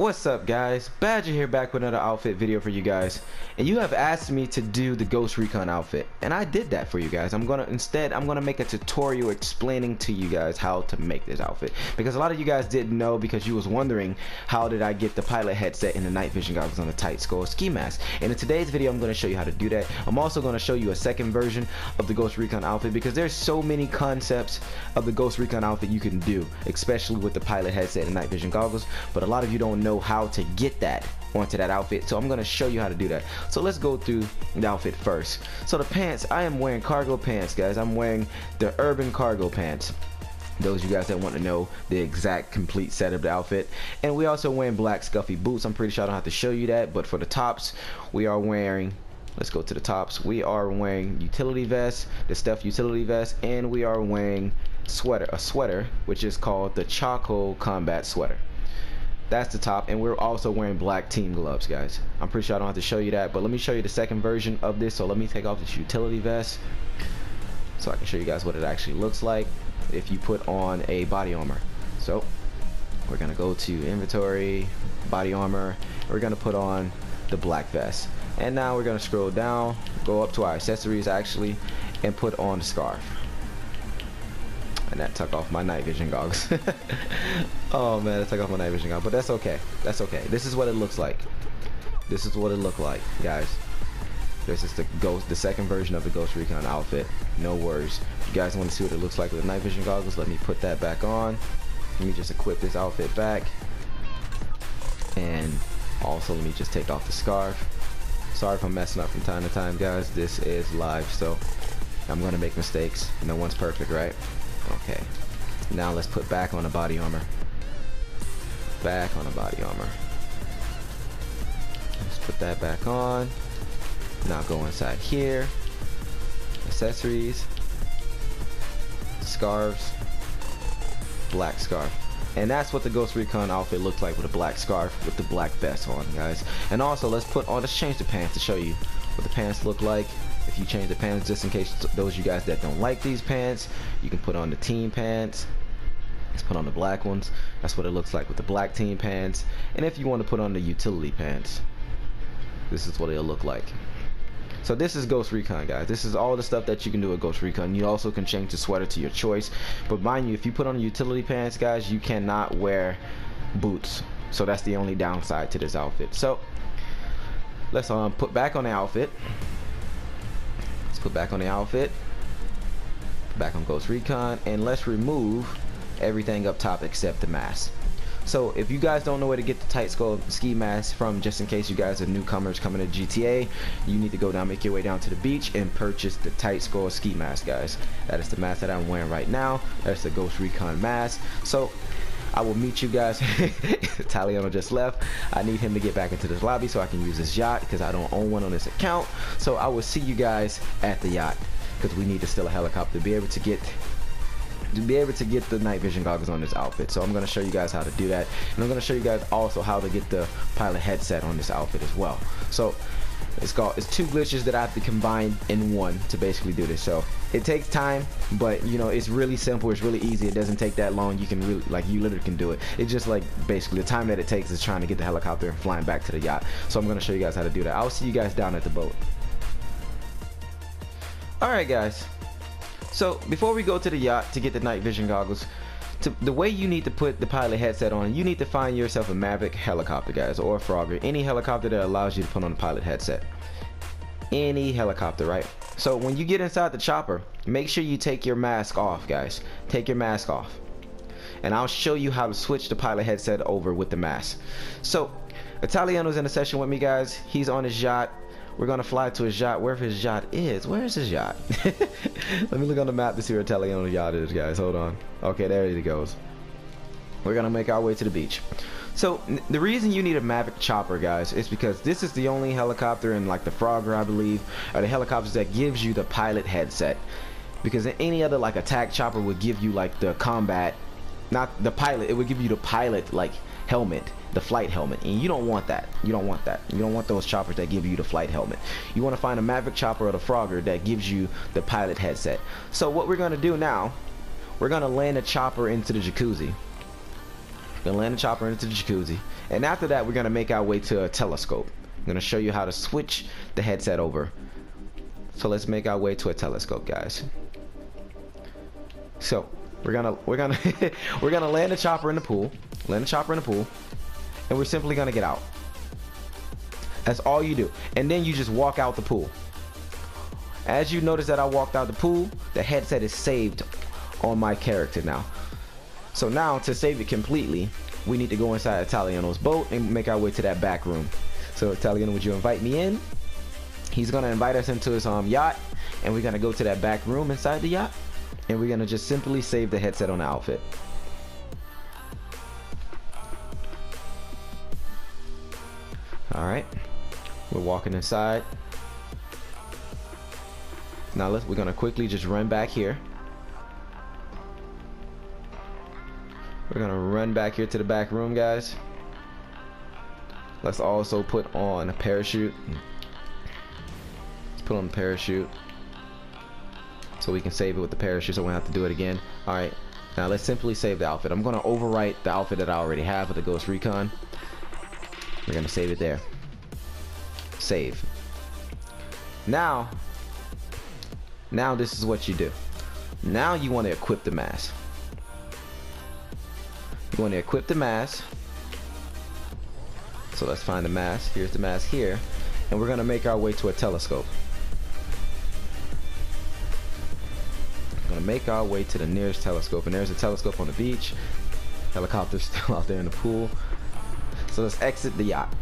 What's up guys, Badger here, back with another outfit video for you guys. And you have asked me to do the Ghost Recon outfit, and I did that for you guys. I'm gonna make a tutorial explaining to you guys how to make this outfit, because a lot of you guys didn't know, because you was wondering how did I get the pilot headset and the night vision goggles on a tight skull ski mask. And in today's video I'm gonna show you how to do that. I'm also gonna show you a second version of the Ghost Recon outfit, because there's so many concepts of the Ghost Recon outfit you can do, especially with the pilot headset and night vision goggles, but a lot of you don't know how to get that onto that outfit, so I'm gonna show you how to do that. So let's go through the outfit first. So the pants, I am wearing cargo pants, guys. I'm wearing the urban cargo pants, those you guys that want to know the exact complete set of the outfit. And we also wearing black scuffy boots. I'm pretty sure I don't have to show you that, but for the tops we are wearing, let's go to the tops, we are wearing utility vests, the stuff utility vest, and we are wearing a sweater which is called the Choco Combat Sweater. That's the top, and we're also wearing black team gloves, guys. I'm pretty sure I don't have to show you that, but let me show you the second version of this. So let me take off this utility vest so I can show you guys what it actually looks like if you put on a body armor. So we're gonna go to inventory, body armor, we're gonna put on the black vest, and now we're gonna scroll down, go up to our accessories actually, and put on the scarf. And that took off my night vision goggles. Oh man, that took off my night vision goggles, but that's okay. That's okay. This is what it looks like. This is what it looked like, guys. This is the second version of the Ghost Recon outfit. No worries. If you guys want to see what it looks like with the night vision goggles, let me put that back on. Let me just equip this outfit back. And also let me just take off the scarf. Sorry if I'm messing up from time to time, guys. This is live, so I'm gonna make mistakes. No one's perfect, right? Okay, now let's put back on the body armor. Back on the body armor. Let's put that back on. Now go inside here. Accessories. Scarves. Black scarf. And that's what the Ghost Recon outfit looks like with a black scarf with the black vest on, guys. And also let's put on, let's change the pants to show you what the pants look like. If you change the pants, just in case those you guys that don't like these pants, you can put on the team pants. Let's put on the black ones. That's what it looks like with the black team pants. And if you want to put on the utility pants, this is what it'll look like. So this is Ghost Recon, guys. This is all the stuff that you can do with Ghost Recon. You also can change the sweater to your choice, but mind you, if you put on the utility pants, guys, you cannot wear boots, so that's the only downside to this outfit. So let's put back on the outfit. Put back on the outfit, back on Ghost Recon, and let's remove everything up top except the mask. So if you guys don't know where to get the tight skull ski mask from, just in case you guys are newcomers coming to GTA, you need to go down, make your way down to the beach and purchase the tight skull ski mask, guys. That is the mask that I'm wearing right now. That's the Ghost Recon mask. So I will meet you guys. Italiano just left. I need him to get back into this lobby so I can use his yacht, because I don't own one on this account. So I will see you guys at the yacht, because we need to steal a helicopter to be able to get the night vision goggles on this outfit. So I'm going to show you guys how to do that, and I'm going to show you guys also how to get the pilot headset on this outfit as well. So it's two glitches that I have to combine in one to basically do this. So it takes time, but you know, it's really simple, it's really easy, it doesn't take that long. You can really, like, you literally can do it. It's just like basically the time that it takes is trying to get the helicopter and flying back to the yacht. So I'm going to show you guys how to do that. I'll see you guys down at the boat. Alright guys, so before we go to the yacht to get the night vision goggles, the way you need to put the pilot headset on, you need to find yourself a Maverick helicopter, guys, or a Frogger, any helicopter that allows you to put on the pilot headset. Any helicopter, right? So when you get inside the chopper, make sure you take your mask off, guys. Take your mask off, and I'll show you how to switch the pilot headset over with the mask. So Italiano's in a session with me, guys. He's on his yacht. We're gonna fly to his yacht, wherever his yacht is. Where is his yacht? Let me look on the map to see where Italiano's yacht is, guys. Hold on. Okay, there it goes. We're gonna make our way to the beach. So the reason you need a Maverick chopper, guys, is because this is the only helicopter, and like the Frogger, I believe, are the helicopters that gives you the pilot headset. Because any other like attack chopper would give you like the combat, not the pilot, it would give you the pilot like helmet, the flight helmet, and you don't want that. You don't want that. You don't want those choppers that give you the flight helmet. You want to find a Maverick chopper or the Frogger that gives you the pilot headset. So what we're gonna do now, we're gonna land a chopper into the jacuzzi. Gonna land the chopper into the jacuzzi, and after that we're gonna make our way to a telescope. I'm gonna show you how to switch the headset over. So let's make our way to a telescope, guys. So we're gonna we're gonna land the chopper in the pool, and we're simply gonna get out. That's all you do, and then you just walk out the pool. As you notice that I walked out the pool, the headset is saved on my character now. So now to save it completely, we need to go inside Italiano's boat and make our way to that back room. So Italiano, would you invite me in? He's gonna invite us into his yacht, and we're gonna go to that back room inside the yacht, and we're gonna just simply save the headset on the outfit. All right, we're walking inside. Now we're gonna quickly just run back here. We're gonna run back here to the back room, guys. Let's also put on a parachute. Let's put on a parachute so we can save it with the parachute, so we don't have to do it again. All right, now let's simply save the outfit. I'm gonna overwrite the outfit that I already have with the Ghost Recon. We're gonna save it there. Save. Now this is what you do. Now you want to equip the mask. You want to equip the mask. So let's find the mask. Here's the mask here, and we're gonna make our way to a telescope. We're gonna make our way to the nearest telescope, and there's a telescope on the beach. Helicopter's still out there in the pool. So let's exit the yacht.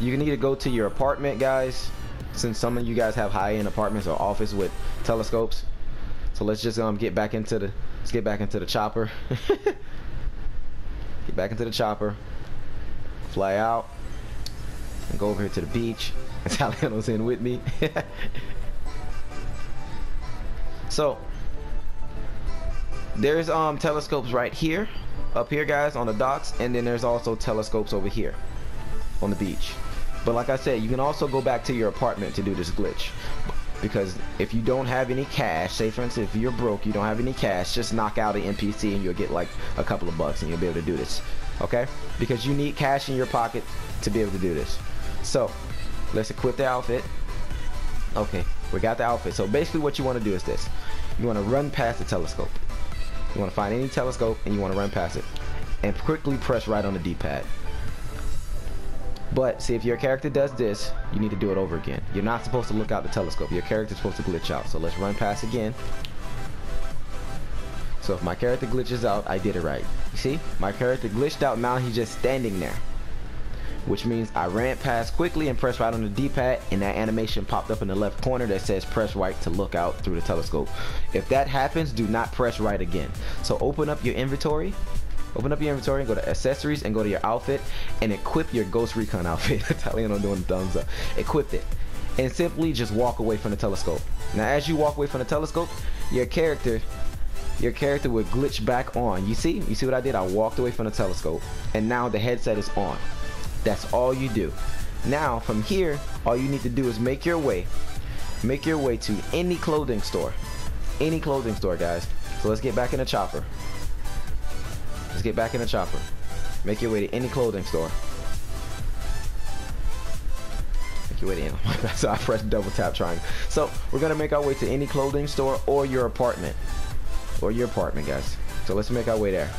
You need to go to your apartment, guys, since some of you guys have high-end apartments or office with telescopes. So let's just get back into the chopper. Get back into the chopper, fly out, and go over here to the beach. Italiano's in with me. So there's telescopes right here, up here, guys, on the docks, and then there's also telescopes over here on the beach. But like I said, you can also go back to your apartment to do this glitch, because if you don't have any cash, say for instance if you're broke, you don't have any cash, just knock out an NPC and you'll get like a couple of bucks and you'll be able to do this, okay? Because you need cash in your pocket to be able to do this. So let's equip the outfit. Okay, we got the outfit. So basically what you want to do is this. You want to run past the telescope. You want to find any telescope and you want to run past it and quickly press right on the D-pad. But see, if your character does this, you need to do it over again. You're not supposed to look out the telescope. Your character's supposed to glitch out. So let's run past again. So if my character glitches out, I did it right. You see, my character glitched out. Now he's just standing there, which means I ran past quickly and pressed right on the D-pad, and that animation popped up in the left corner that says press right to look out through the telescope. If that happens, do not press right again. So open up your inventory. Open up your inventory and go to accessories and go to your outfit and equip your Ghost Recon outfit. Italiano doing thumbs up. Equip it and simply just walk away from the telescope. Now as you walk away from the telescope, your character will glitch back on. You see what I did? I walked away from the telescope and now the headset is on. That's all you do. Now from here, all you need to do is make your way to any clothing store. Any clothing store, guys. So let's get back in the chopper. Let's get back in the chopper. Make your way to any clothing store. Make your way to any. So I pressed double tap triangle. So we're gonna make our way to any clothing store or your apartment. Or your apartment, guys. So let's make our way there.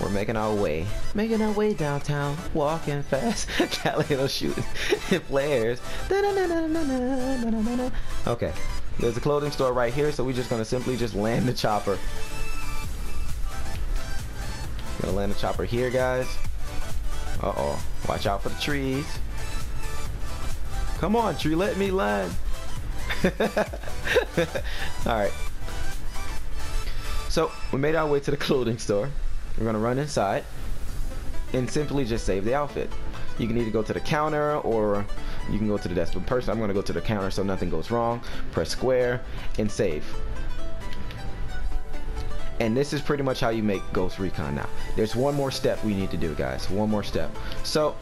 We're making our way downtown, walking fast, Italiano shooting flares. Okay. There's a clothing store right here, so we're just gonna simply just land the chopper. Gonna land the chopper here, guys. Uh-oh. Watch out for the trees. Come on, tree, let me land. Alright. So we made our way to the clothing store. We're gonna run inside and simply just save the outfit. You can either go to the counter or you can go to the desk. But personally, I'm going to go to the counter so nothing goes wrong. Press square and save. And this is pretty much how you make Ghost Recon now. There's one more step we need to do, guys. One more step. So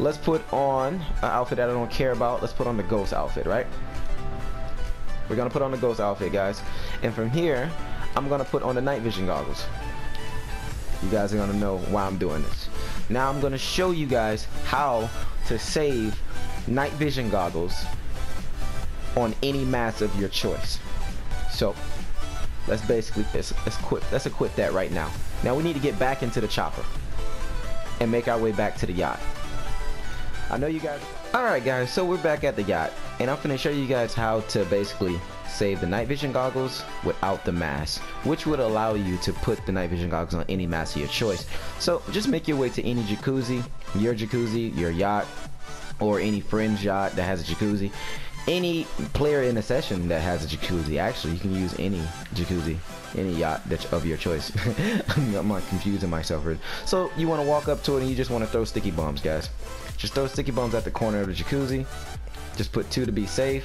let's put on an outfit that I don't care about. Let's put on the ghost outfit, right? We're gonna put on the ghost outfit, guys, and from here I'm gonna put on the night vision goggles. You guys are gonna know why I'm doing this. Now I'm gonna show you guys how to save night vision goggles on any mask of your choice. So let's basically let's equip that right now. Now we need to get back into the chopper and make our way back to the yacht. I know you guys. Alright guys, so we're back at the yacht, and I'm gonna show you guys how to basically save the night vision goggles without the mask, which would allow you to put the night vision goggles on any mask of your choice. So just make your way to any jacuzzi, your yacht, or any friend's yacht that has a jacuzzi. Any player in a session that has a jacuzzi. Actually, you can use any jacuzzi, any yacht that's of your choice. I'm not confusing myself. So you want to walk up to it and you just want to throw sticky bombs, guys. Just throw sticky bombs at the corner of the jacuzzi. Just put two to be safe.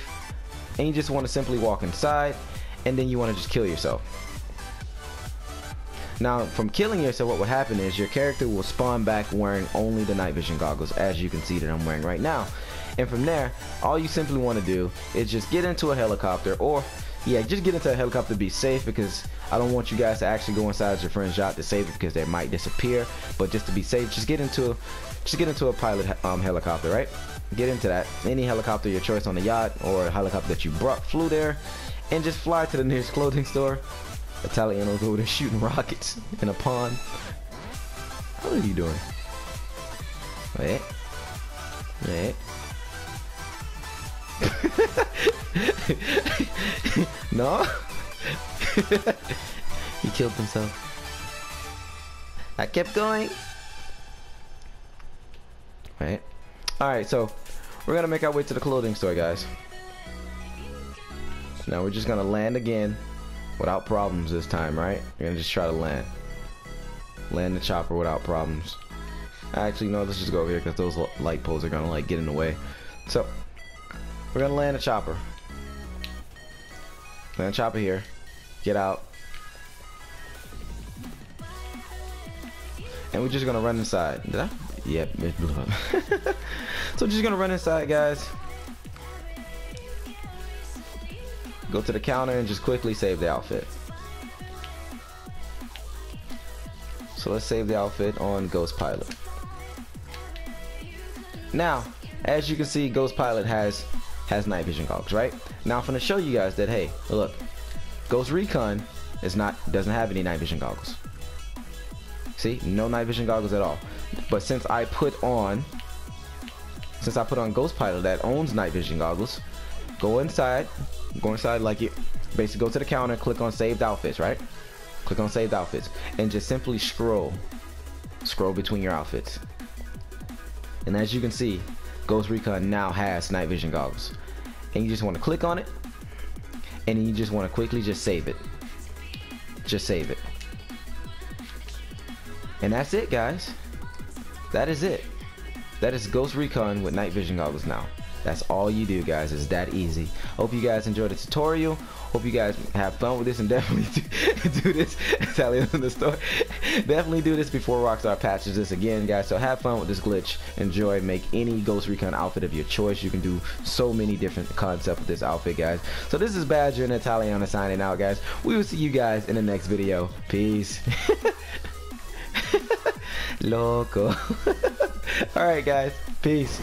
And you just want to simply walk inside, and then you want to just kill yourself. Now, from killing yourself, what will happen is your character will spawn back wearing only the night vision goggles, as you can see that I'm wearing right now. And from there, all you simply want to do is just get into a helicopter, or yeah, just get into a helicopter to be safe, because I don't want you guys to actually go inside your friend's yacht to save it because they might disappear. But just to be safe, just get into a pilot helicopter, right? Get into that, any helicopter your choice on the yacht, or a helicopter that you flew there, and just fly to the nearest clothing store. Italiano's over there shooting rockets in a pond. What are you doing? Wait. Wait. No? He killed himself. I kept going. Right. Alright, so we're gonna make our way to the clothing store, guys. Now we're just gonna land again without problems this time, right? We're gonna just try to land. Land the chopper without problems. Actually, no, let's just go over here because those light poles are gonna like get in the way. So we're gonna land a chopper. Land a chopper here. Get out. And we're just gonna run inside. Did I? Yep, it blew up. So we're just gonna run inside, guys. Go to the counter and just quickly save the outfit. So let's save the outfit on Ghost Pilot. Now, as you can see, Ghost Pilot has night vision goggles, right? Now I'm gonna show you guys that, hey, look, Ghost Recon doesn't have any night vision goggles. See, no night vision goggles at all. But since I put on Ghost Pilot that owns night vision goggles, go inside like you basically go to the counter, click on saved outfits, right? Click on saved outfits and just simply scroll between your outfits. And as you can see, Ghost Recon now has night vision goggles, and you just want to click on it, and you just want to quickly just save it, and that's it, guys. That is it. That is Ghost Recon with night vision goggles now. That's all you do, guys. It's that easy. Hope you guys enjoyed the tutorial. Hope you guys have fun with this, and definitely do this. Italian in the store. Definitely do this before Rockstar patches this again, guys. So have fun with this glitch. Enjoy. Make any Ghost Recon outfit of your choice. You can do so many different concepts with this outfit, guys. So this is Badger and Italiano signing out, guys. We will see you guys in the next video. Peace. Loco. All right, guys. Peace.